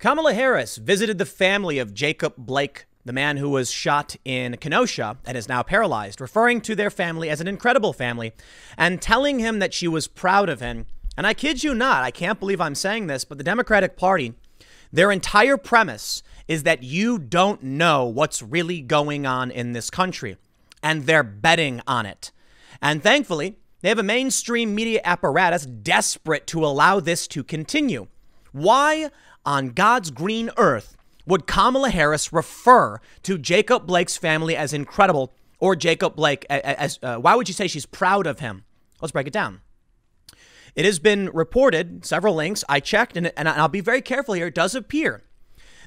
Kamala Harris visited the family of Jacob Blake, the man who was shot in Kenosha and is now paralyzed, referring to their family as an incredible family and telling him that she was proud of him. And I kid you not, I can't believe I'm saying this, but the Democratic Party, their entire premise is that you don't know what's really going on in this country, and they're betting on it. And thankfully, they have a mainstream media apparatus desperate to allow this to continue. Why on God's green earth would Kamala Harris refer to Jacob Blake's family as incredible, or Jacob Blake as, why would you say she's proud of him? Let's break it down. It has been reported, several links, I checked, and I'll be very careful here, it does appear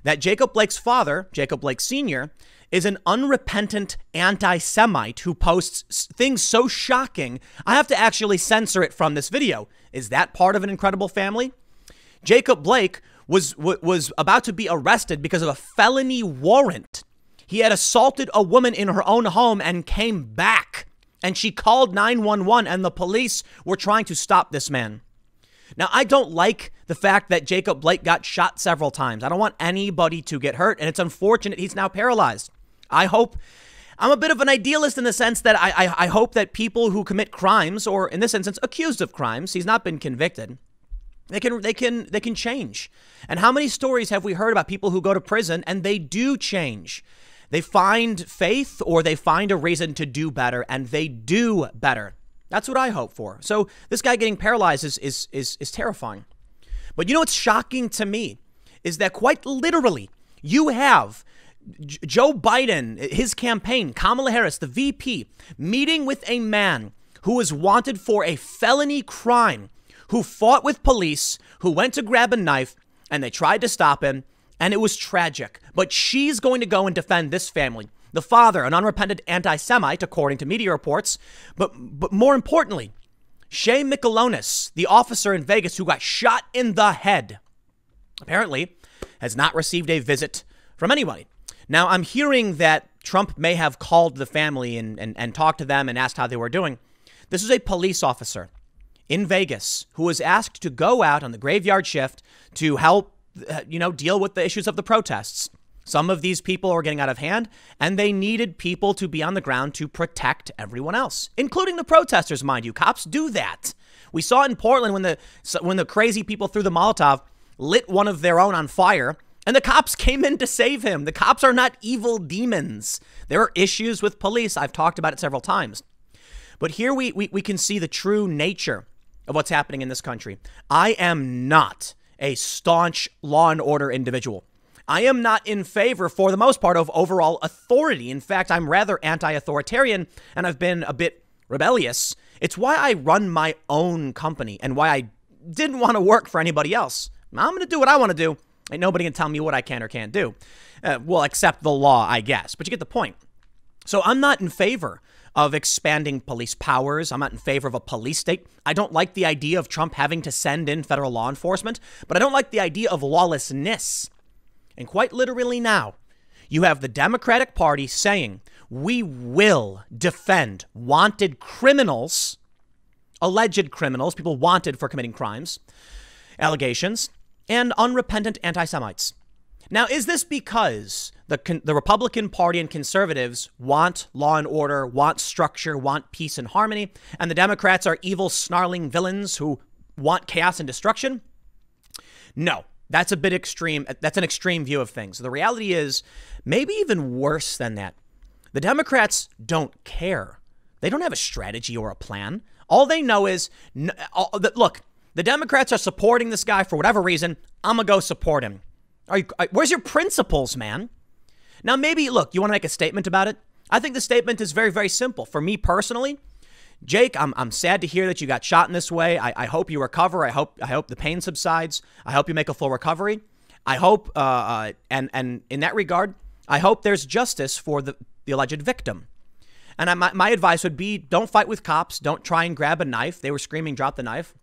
that Jacob Blake's father, Jacob Blake Sr., is an unrepentant anti-Semite who posts things so shocking, I have to actually censor it from this video. Is that part of an incredible family? Jacob Blake was about to be arrested because of a felony warrant. He had assaulted a woman in her own home and came back. And she called 911 and the police were trying to stop this man. Now, I don't like the fact that Jacob Blake got shot several times. I don't want anybody to get hurt. And it's unfortunate he's now paralyzed. I hope, I'm a bit of an idealist in the sense that I hope that people who commit crimes, or in this instance, accused of crimes, he's not been convicted, They can change. And how many stories have we heard about people who go to prison and they do change? They find faith, or they find a reason to do better, and they do better. That's what I hope for. So this guy getting paralyzed is terrifying. But you know what's shocking to me is that quite literally you have Joe Biden, his campaign, Kamala Harris, the VP, meeting with a man who is wanted for a felony crime, who fought with police, who went to grab a knife, and they tried to stop him, and it was tragic. But she's going to go and defend this family. The father, an unrepentant anti-Semite, according to media reports, but more importantly, Shay Mikalonis, the officer in Vegas who got shot in the head, apparently has not received a visit from anybody. Now, I'm hearing that Trump may have called the family and talked to them and asked how they were doing. This is a police officer in Vegas who was asked to go out on the graveyard shift to help, deal with the issues of the protests. Some of these people are getting out of hand, and they needed people to be on the ground to protect everyone else, including the protesters, mind you. Cops do that. We saw it in Portland when the crazy people threw the Molotov, lit one of their own on fire, and the cops came in to save him. The cops are not evil demons. There are issues with police. I've talked about it several times. But here we can see the true nature of what's happening in this country. I am not a staunch law and order individual. I am not in favor, for the most part, of overall authority. In fact, I'm rather anti-authoritarian, and I've been a bit rebellious. It's why I run my own company and why I didn't want to work for anybody else. I'm going to do what I want to do. Ain't nobody can tell me what I can or can't do. Well, except the law, I guess. But you get the point. So I'm not in favor of expanding police powers. I'm not in favor of a police state. I don't like the idea of Trump having to send in federal law enforcement, but I don't like the idea of lawlessness. And quite literally now, you have the Democratic Party saying, we will defend wanted criminals, alleged criminals, people wanted for committing crimes, allegations, and unrepentant anti-Semites. Now, is this because the Republican Party and conservatives want law and order, want structure, want peace and harmony, and the Democrats are evil, snarling villains who want chaos and destruction? No, that's a bit extreme. That's an extreme view of things. The reality is maybe even worse than that. The Democrats don't care. They don't have a strategy or a plan. All they know is, look, the Democrats are supporting this guy for whatever reason. I'm going to go support him. Where's your principles, man? Now, maybe, look, you want to make a statement about it? I think the statement is very, very simple. For me personally, Jake, I'm sad to hear that you got shot in this way. I hope you recover. I hope the pain subsides. I hope you make a full recovery. I hope, and in that regard, I hope there's justice for the alleged victim. And my advice would be, don't fight with cops. Don't try and grab a knife. They were screaming, drop the knife.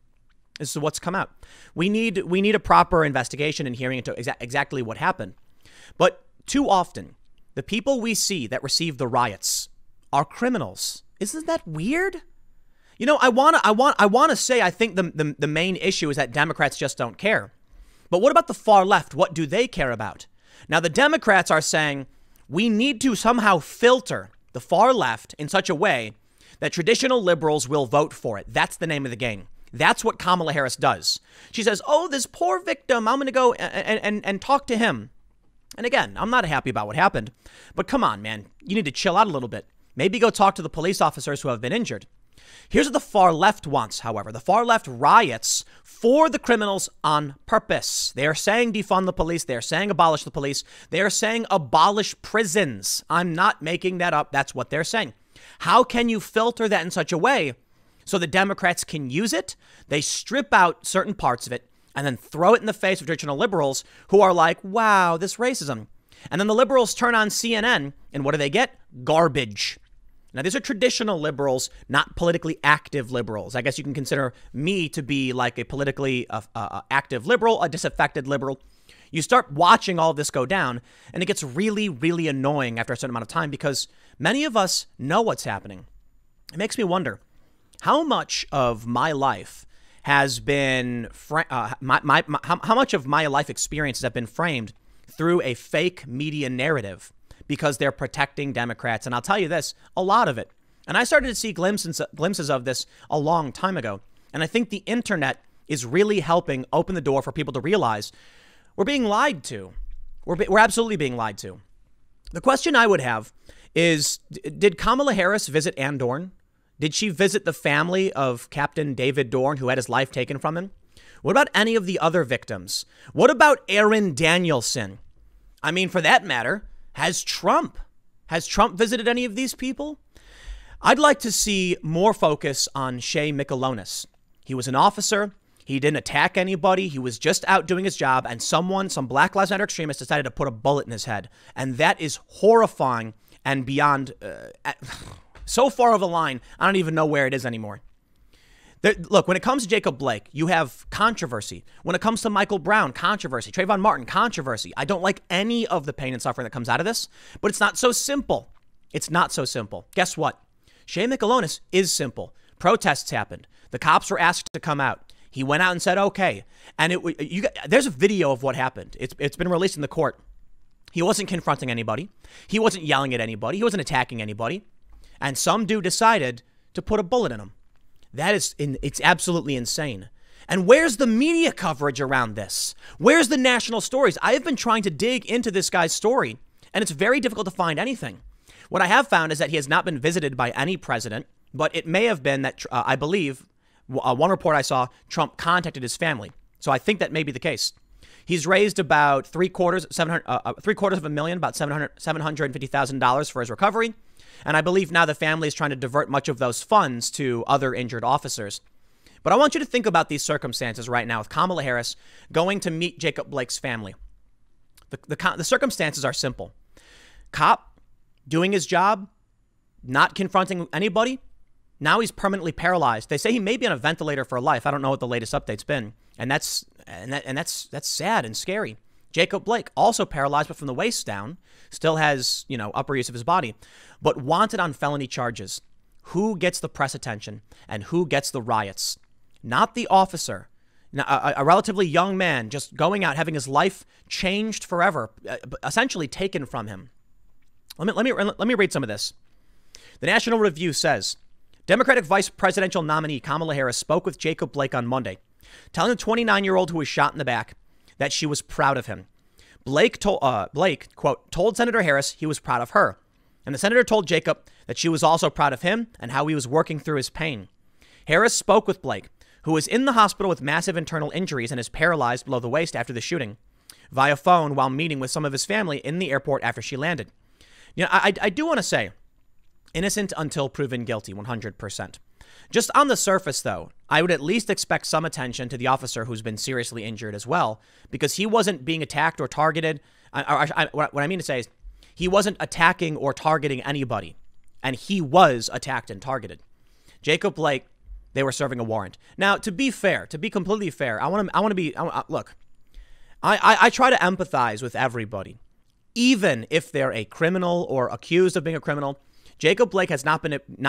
This is what's come out. We need a proper investigation and hearing into exactly what happened. But too often, the people we see that receive the riots are criminals. Isn't that weird? You know, I want to say I think the main issue is that Democrats just don't care. But what about the far left? What do they care about? Now, the Democrats are saying we need to somehow filter the far left in such a way that traditional liberals will vote for it. That's the name of the game. That's what Kamala Harris does. She says, oh, this poor victim, I'm going to go and talk to him. And again, I'm not happy about what happened, but come on, man, you need to chill out a little bit. Maybe go talk to the police officers who have been injured. Here's what the far left wants, however. The far left riots for the criminals on purpose. They are saying defund the police. They are saying abolish the police. They are saying abolish prisons. I'm not making that up. That's what they're saying. How can you filter that in such a way so the Democrats can use it? They strip out certain parts of it and then throw it in the face of traditional liberals who are like, wow, this racism. And then the liberals turn on CNN and what do they get? Garbage. Now, these are traditional liberals, not politically active liberals. I guess you can consider me to be like a politically active liberal, a disaffected liberal. You start watching all this go down, and it gets really, really annoying after a certain amount of time because many of us know what's happening. It makes me wonder how much of my life has been how much of my life experiences have been framed through a fake media narrative, because they're protecting Democrats. And I'll tell you this, a lot of it. And I started to see glimpses of this a long time ago. And I think the internet is really helping open the door for people to realize we're being lied to. We're absolutely being lied to. The question I would have is, did Kamala Harris visit Ann Dorn? Did she visit the family of Captain David Dorn, who had his life taken from him? What about any of the other victims? What about Aaron Danielson? I mean, for that matter, Has Trump visited any of these people? I'd like to see more focus on Shay Mikalonis. He was an officer. He didn't attack anybody. He was just out doing his job. And some Black Lives Matter extremist decided to put a bullet in his head. And that is horrifying and beyond so far of a line. I don't even know where it is anymore. Look, when it comes to Jacob Blake, you have controversy. When it comes to Michael Brown, controversy. Trayvon Martin, controversy. I don't like any of the pain and suffering that comes out of this, but it's not so simple. It's not so simple. Guess what? Shay Mikalonis is simple. Protests happened. The cops were asked to come out. He went out and said, okay. And there's a video of what happened. It's been released in the court. He wasn't confronting anybody. He wasn't yelling at anybody. He wasn't attacking anybody. And some dude decided to put a bullet in him. That is, it's absolutely insane. And where's the media coverage around this? Where's the national stories? I have been trying to dig into this guy's story, and it's very difficult to find anything. What I have found is that he has not been visited by any president, but it may have been that, I believe, one report I saw, Trump contacted his family. So I think that may be the case. He's raised about $750,000, about $750,000 for his recovery. And I believe now the family is trying to divert much of those funds to other injured officers. But I want you to think about these circumstances right now with Kamala Harris going to meet Jacob Blake's family. The circumstances are simple. Cop doing his job, not confronting anybody. Now he's permanently paralyzed. They say he may be on a ventilator for life. I don't know what the latest update's been. And that's sad and scary. Jacob Blake, also paralyzed, but from the waist down, still has, upper use of his body, but wanted on felony charges. Who gets the press attention and who gets the riots? Not the officer. Now, a relatively young man just going out, having his life changed forever, essentially taken from him. Let me read some of this. The National Review says, Democratic vice presidential nominee Kamala Harris spoke with Jacob Blake on Monday, telling the 29-year-old who was shot in the back that she was proud of him. Blake, quote, told Senator Harris he was proud of her. And the senator told Jacob that she was also proud of him and how he was working through his pain. Harris spoke with Blake, who was in the hospital with massive internal injuries and is paralyzed below the waist after the shooting, via phone while meeting with some of his family in the airport after she landed. I do want to say, innocent until proven guilty, 100%. Just on the surface, though, I would at least expect some attention to the officer who's been seriously injured as well, because he wasn't being attacked or targeted. What I mean to say is he wasn't attacking or targeting anybody, and he was attacked and targeted. Jacob Blake, they were serving a warrant. Now, to be completely fair, I try to empathize with everybody, even if they're a criminal or accused of being a criminal. Jacob Blake has not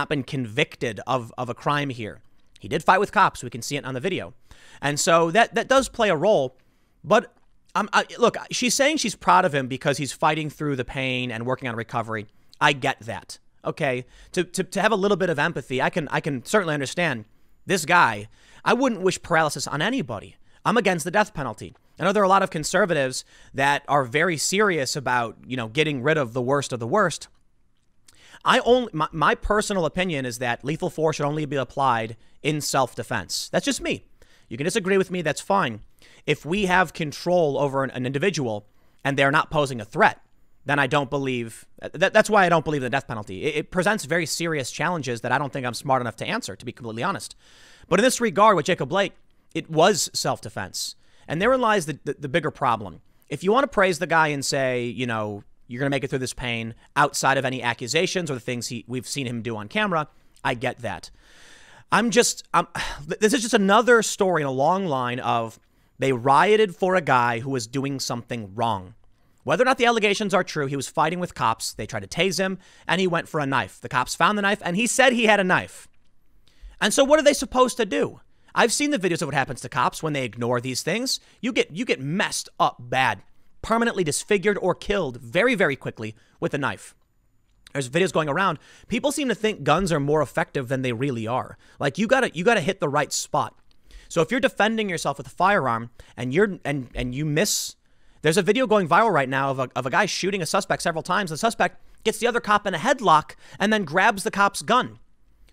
been convicted of a crime here. He did fight with cops. We can see it on the video. And so that does play a role. But look, she's saying she's proud of him because he's fighting through the pain and working on recovery. I get that. Okay, to have a little bit of empathy, I can certainly understand this guy. I wouldn't wish paralysis on anybody. I'm against the death penalty. I know there are a lot of conservatives that are very serious about, you know, getting rid of the worst of the worst. My personal opinion is that lethal force should only be applied in self-defense. That's just me. You can disagree with me. That's fine. If we have control over an individual and they're not posing a threat, then I don't believe that's why I don't believe in the death penalty. It presents very serious challenges that I don't think I'm smart enough to answer, to be completely honest. But in this regard, with Jacob Blake, it was self-defense. And therein lies the bigger problem. If you want to praise the guy and say, you know, you're going to make it through this pain outside of any accusations or the things we've seen him do on camera, I get that. This is just another story in a long line of they rioted for a guy who was doing something wrong. Whether or not the allegations are true, he was fighting with cops. They tried to tase him, and he went for a knife. The cops found the knife, and he said he had a knife. And so what are they supposed to do? I've seen the videos of what happens to cops when they ignore these things. You get messed up bad, permanently disfigured or killed very, very quickly with a knife. There's videos going around. People seem to think guns are more effective than they really are. Like, you gotta hit the right spot. So if you're defending yourself with a firearm and you miss. There's a video going viral right now of a guy shooting a suspect several times. The suspect gets the other cop in a headlock and then grabs the cop's gun.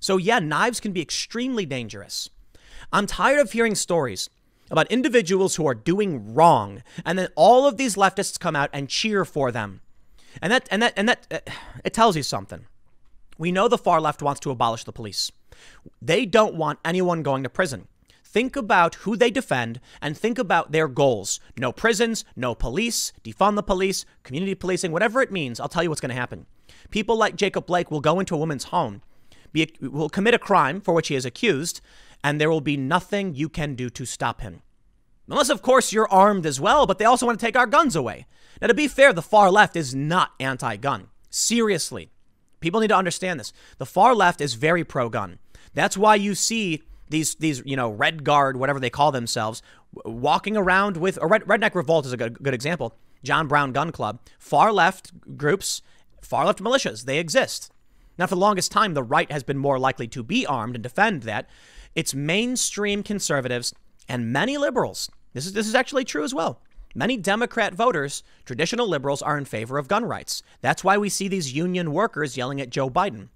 So yeah, knives can be extremely dangerous. I'm tired of hearing stories about individuals who are doing wrong, and then all of these leftists come out and cheer for them. And that it tells you something. We know the far left wants to abolish the police. They don't want anyone going to prison. Think about who they defend and think about their goals. No prisons, no police, defund the police, community policing, whatever it means. I'll tell you what's going to happen. People like Jacob Blake will go into a woman's home, will commit a crime for which he is accused, and there will be nothing you can do to stop him. Unless, of course, you're armed as well, but they also want to take our guns away. Now, to be fair, the far left is not anti-gun. Seriously. People need to understand this. The far left is very pro-gun. That's why you see these, you know, Red Guard, whatever they call themselves, walking around with, or Redneck Revolt is a good example, John Brown Gun Club, far left groups, far left militias, they exist. Now, for the longest time, the right has been more likely to be armed and defend that. It's mainstream conservatives and many liberals. This is actually true as well. Many Democrat voters, traditional liberals, are in favor of gun rights. That's why we see these union workers yelling at Joe Biden.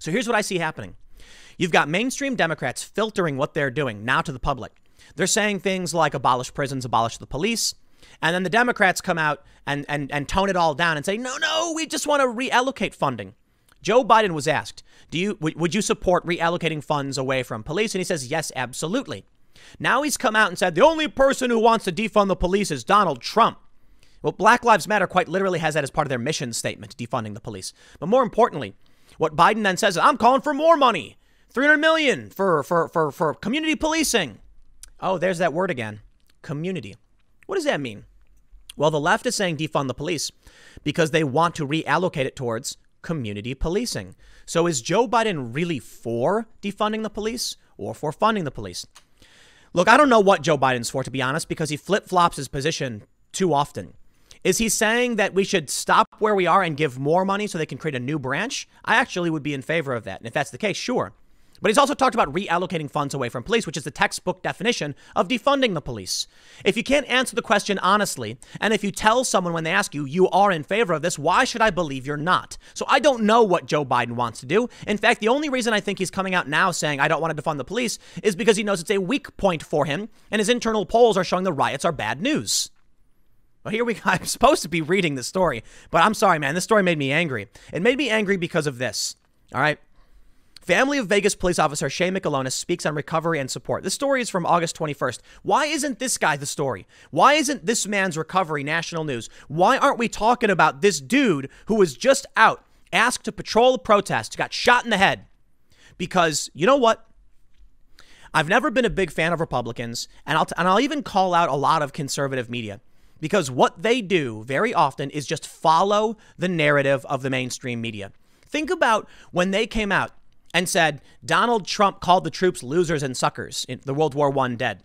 So here's what I see happening. You've got mainstream Democrats filtering what they're doing now to the public. They're saying things like abolish prisons, abolish the police. And then the Democrats come out and tone it all down and say, no, we just want to reallocate funding. Joe Biden was asked, would you support reallocating funds away from police? And he says, yes, absolutely. Now he's come out and said, the only person who wants to defund the police is Donald Trump. Well, Black Lives Matter quite literally has that as part of their mission statement, defunding the police. But more importantly, what Biden then says is, I'm calling for more money. $300 million for community policing. Oh, there's that word again. Community. What does that mean? Well, the left is saying defund the police because they want to reallocate it towards community policing. So is Joe Biden really for defunding the police or for funding the police? Look, I don't know what Joe Biden's for, to be honest, because he flip-flops his position too often. Is he saying that we should stop where we are and give more money so they can create a new branch? I actually would be in favor of that. And if that's the case, sure. But he's also talked about reallocating funds away from police, which is the textbook definition of defunding the police. If you can't answer the question honestly, and if you tell someone when they ask you, you are in favor of this, why should I believe you're not? So I don't know what Joe Biden wants to do. In fact, the only reason I think he's coming out now saying I don't want to defund the police is because he knows it's a weak point for him, and his internal polls are showing the riots are bad news. Well, here we go. I'm supposed to be reading this story, but I'm sorry, man. This story made me angry. It made me angry because of this. All right. Family of Vegas police officer Shay Mikalonis speaks on recovery and support. This story is from August 21st. Why isn't this guy the story? Why isn't this man's recovery national news? Why aren't we talking about this dude who was just out, asked to patrol a protest, got shot in the head? Because you know what? I've never been a big fan of Republicans, and I'll even call out a lot of conservative media, because what they do very often is just follow the narrative of the mainstream media. Think about when they came out and said Donald Trump called the troops losers and suckers in the World War I dead.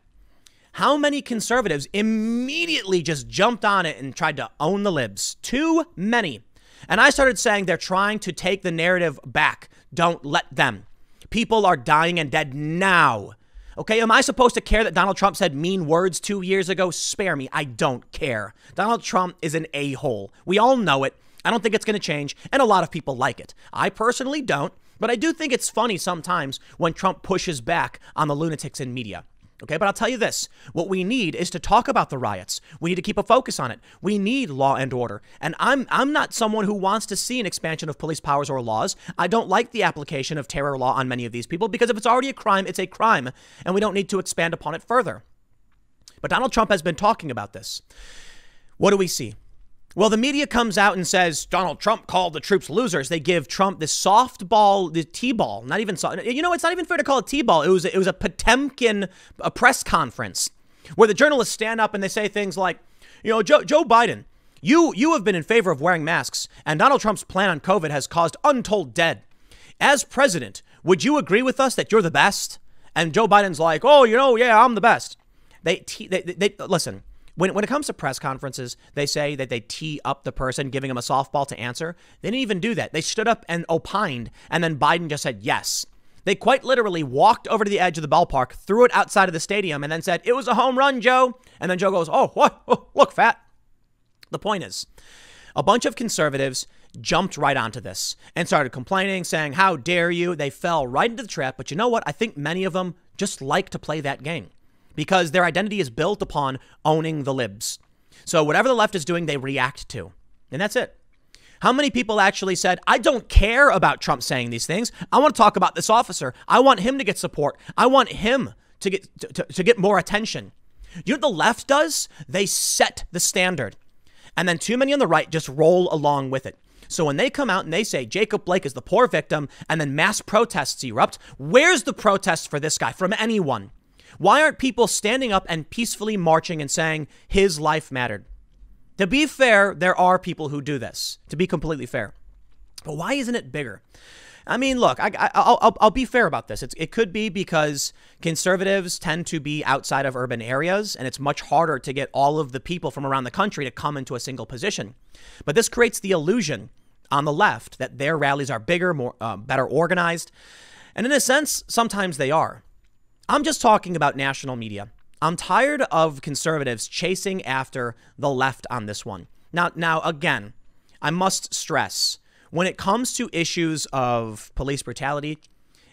How many conservatives immediately just jumped on it and tried to own the libs? Too many. And I started saying they're trying to take the narrative back. Don't let them. People are dying and dead now. Okay, am I supposed to care that Donald Trump said mean words 2 years ago? Spare me. I don't care. Donald Trump is an a-hole. We all know it. I don't think it's going to change, and a lot of people like it. I personally don't, but I do think it's funny sometimes when Trump pushes back on the lunatics in media. Okay, but I'll tell you this. What we need is to talk about the riots. We need to keep a focus on it. We need law and order. And I'm not someone who wants to see an expansion of police powers or laws. I don't like the application of terror law on many of these people because if it's already a crime, it's a crime, and we don't need to expand upon it further. But Donald Trump has been talking about this. What do we see? Well, the media comes out and says, Donald Trump called the troops losers. They give Trump this softball, the T-ball, not even, you know, it's not even fair to call it T-ball. It was a Potemkin press conference where the journalists stand up and they say things like, you know, Joe Biden, you have been in favor of wearing masks and Donald Trump's plan on COVID has caused untold dead. As president, would you agree with us that you're the best? And Joe Biden's like, oh, you know, yeah, I'm the best. Listen. When it comes to press conferences, they say that they tee up the person, giving them a softball to answer. They didn't even do that. They stood up and opined, and then Biden just said yes. They quite literally walked over to the edge of the ballpark, threw it outside of the stadium, and then said, it was a home run, Joe. And then Joe goes, oh, what? Oh, look, fat. The point is, a bunch of conservatives jumped right onto this and started complaining, saying, how dare you? They fell right into the trap. But you know what? I think many of them just like to play that game, because their identity is built upon owning the libs. So whatever the left is doing, they react to. And that's it. How many people actually said, I don't care about Trump saying these things. I want to talk about this officer. I want him to get support. I want him to get more attention. You know what the left does? They set the standard. And then too many on the right just roll along with it. So when they come out and they say Jacob Blake is the poor victim and then mass protests erupt, where's the protest for this guy from anyone? Why aren't people standing up and peacefully marching and saying his life mattered? To be fair, there are people who do this, to be completely fair. But why isn't it bigger? I mean, look, I'll be fair about this. It could be because conservatives tend to be outside of urban areas, and it's much harder to get all of the people from around the country to come into a single position. But this creates the illusion on the left that their rallies are bigger, more better organized. And in a sense, sometimes they are. I'm just talking about national media. I'm tired of conservatives chasing after the left on this one. Now, again, I must stress, when it comes to issues of police brutality,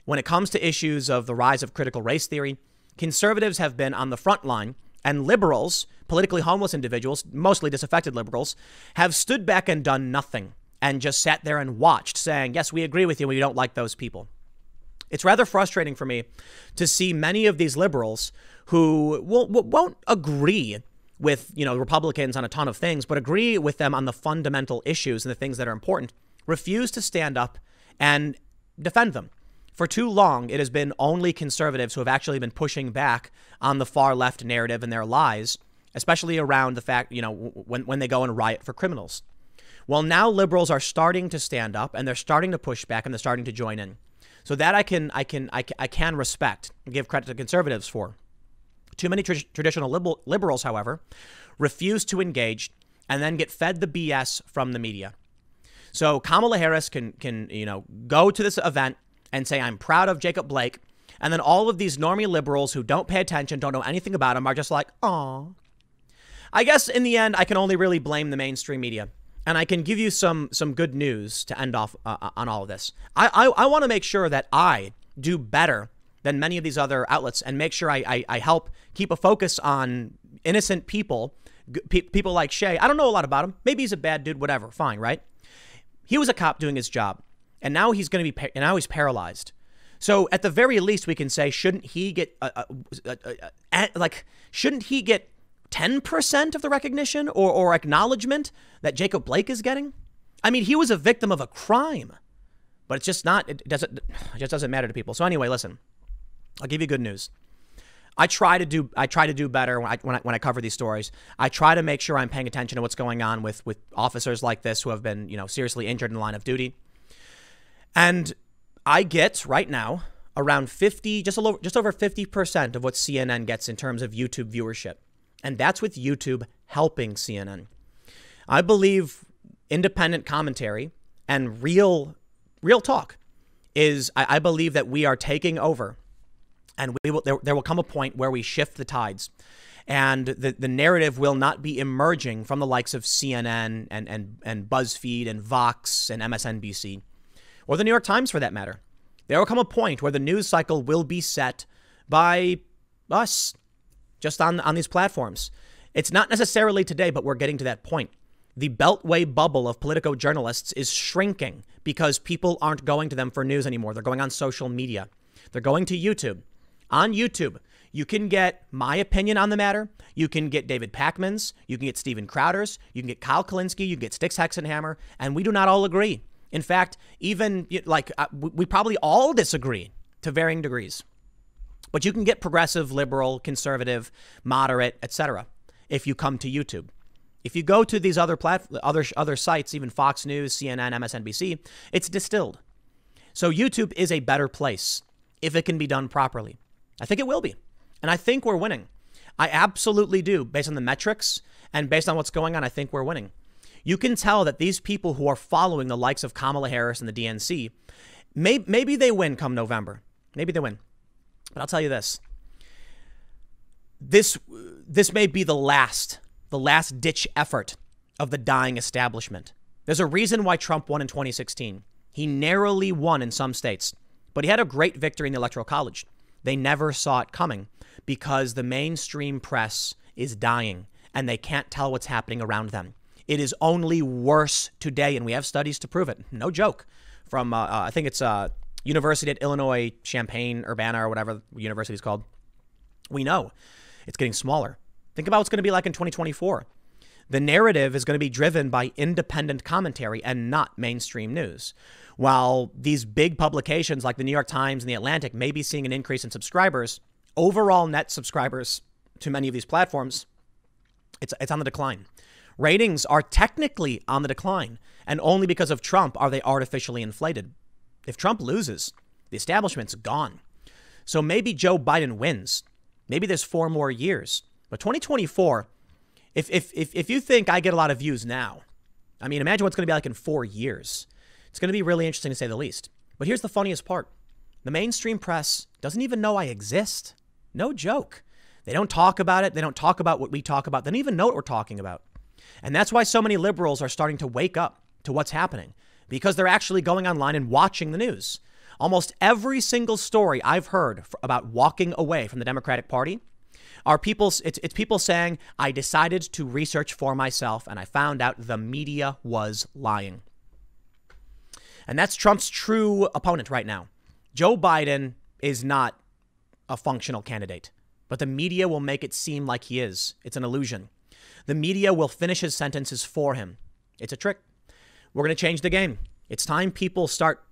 when it comes to issues of the rise of critical race theory, conservatives have been on the front line, and liberals, politically homeless individuals, mostly disaffected liberals, have stood back and done nothing and just sat there and watched, saying, yes, we agree with you, we don't like those people. It's rather frustrating for me to see many of these liberals who won't agree with, you know, Republicans on a ton of things, but agree with them on the fundamental issues and the things that are important, refuse to stand up and defend them. For too long, it has been only conservatives who have actually been pushing back on the far left narrative and their lies, especially around the fact, you know, when they go and riot for criminals. Well, now liberals are starting to stand up and they're starting to push back and they're starting to join in. So that I can respect and give credit to conservatives for. Too many traditional liberals, however, refuse to engage and then get fed the BS from the media. So Kamala Harris can you know, go to this event and say, I'm proud of Jacob Blake. And then all of these normie liberals who don't pay attention, don't know anything about him, are just like, aw. I guess in the end, I can only really blame the mainstream media. And I can give you some good news to end off on all of this. I want to make sure that I do better than many of these other outlets and make sure I help keep a focus on innocent people, people like Shay. I don't know a lot about him. Maybe he's a bad dude, whatever. Fine, right? He was a cop doing his job, and now he's going to be now he's paralyzed. So at the very least, we can say, shouldn't he get shouldn't he get 10% of the recognition or acknowledgement that Jacob Blake is getting? I mean, he was a victim of a crime, but it's just not, it just doesn't matter to people. So anyway, listen, I'll give you good news. I try to do better when I cover these stories. I try to make sure I'm paying attention to what's going on with officers like this who have been, you know, seriously injured in the line of duty. And I get right now around 50, just over 50% of what CNN gets in terms of YouTube viewership. And that's with YouTube helping CNN. I believe independent commentary and real talk is, I believe that we are taking over, and we will, there will come a point where we shift the tides, and the narrative will not be emerging from the likes of CNN and BuzzFeed and Vox and MSNBC or the New York Times, for that matter. There will come a point where the news cycle will be set by us just on these platforms. It's not necessarily today, but we're getting to that point. The Beltway bubble of politico-journalists is shrinking because people aren't going to them for news anymore. They're going on social media. They're going to YouTube. On YouTube, you can get my opinion on the matter. You can get David Packman's. You can get Stephen Crowder's. You can get Kyle Kalinski. You can get Sticks Hexenhammer. And we do not all agree. In fact, even like we probably all disagree to varying degrees. But you can get progressive, liberal, conservative, moderate, etc. if you come to YouTube. If you go to these other sites, even Fox News, CNN, MSNBC, it's distilled. So YouTube is a better place if it can be done properly. I think it will be. And I think we're winning. I absolutely do. Based on the metrics and based on what's going on, I think we're winning. You can tell that these people who are following the likes of Kamala Harris and the DNC, maybe they win come November. Maybe they win. But I'll tell you this. This may be the last ditch effort of the dying establishment. There's a reason why Trump won in 2016. He narrowly won in some states, but he had a great victory in the Electoral College. They never saw it coming because the mainstream press is dying and they can't tell what's happening around them. It is only worse today, and we have studies to prove it. No joke. From, I think it's University of Illinois, Champaign, Urbana, or whatever the university is called. We know it's getting smaller. Think about what's going to be like in 2024. The narrative is going to be driven by independent commentary and not mainstream news. While these big publications like the New York Times and the Atlantic may be seeing an increase in subscribers, overall net subscribers to many of these platforms, it's on the decline. Ratings are technically on the decline, and only because of Trump are they artificially inflated. If Trump loses, the establishment's gone. So maybe Joe Biden wins. Maybe there's 4 more years. But 2024, if you think I get a lot of views now, I mean, imagine what's going to be like in 4 years. It's going to be really interesting, to say the least. But here's the funniest part. The mainstream press doesn't even know I exist. No joke. They don't talk about it. They don't talk about what we talk about. They don't even know what we're talking about. And that's why so many liberals are starting to wake up to what's happening, because they're actually going online and watching the news. Almost every single story I've heard about walking away from the Democratic Party are people, it's people saying, I decided to research for myself and I found out the media was lying. And that's Trump's true opponent right now. Joe Biden is not a functional candidate, but the media will make it seem like he is. It's an illusion. The media will finish his sentences for him. It's a trick. We're going to change the game. It's time people start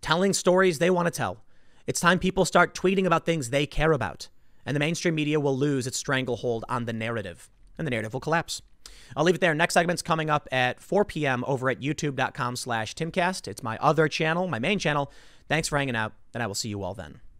telling stories they want to tell. It's time people start tweeting about things they care about. And the mainstream media will lose its stranglehold on the narrative, and the narrative will collapse. I'll leave it there. Next segment's coming up at 4 p.m. over at youtube.com/Timcast. It's my other channel, my main channel. Thanks for hanging out, and I will see you all then.